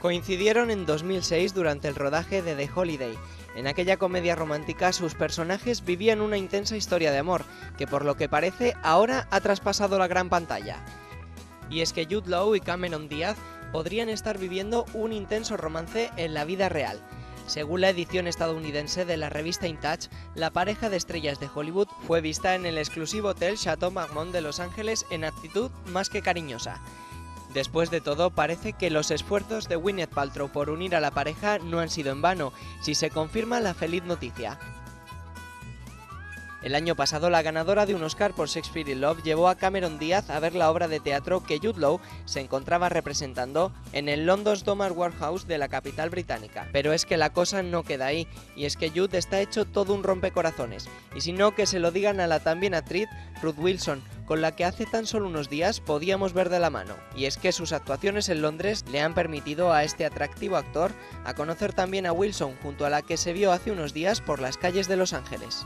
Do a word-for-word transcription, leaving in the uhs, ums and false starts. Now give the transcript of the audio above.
Coincidieron en dos mil seis durante el rodaje de The Holiday. En aquella comedia romántica sus personajes vivían una intensa historia de amor, que por lo que parece ahora ha traspasado la gran pantalla. Y es que Jude Law y Cameron Diaz podrían estar viviendo un intenso romance en la vida real. Según la edición estadounidense de la revista In Touch, la pareja de estrellas de Hollywood fue vista en el exclusivo hotel Chateau Marmont de Los Ángeles en actitud más que cariñosa. Después de todo, parece que los esfuerzos de Gwyneth Paltrow por unir a la pareja no han sido en vano, si se confirma la feliz noticia. El año pasado, la ganadora de un Oscar por Shakespeare in Love llevó a Cameron Diaz a ver la obra de teatro que Jude Law se encontraba representando en el London's Domer Warehouse de la capital británica. Pero es que la cosa no queda ahí, y es que Jude está hecho todo un rompecorazones, y si no, que se lo digan a la también actriz Ruth Wilson, con la que hace tan solo unos días podíamos ver de la mano. Y es que sus actuaciones en Londres le han permitido a este atractivo actor a conocer también a Wilson, junto a la que se vio hace unos días por las calles de Los Ángeles.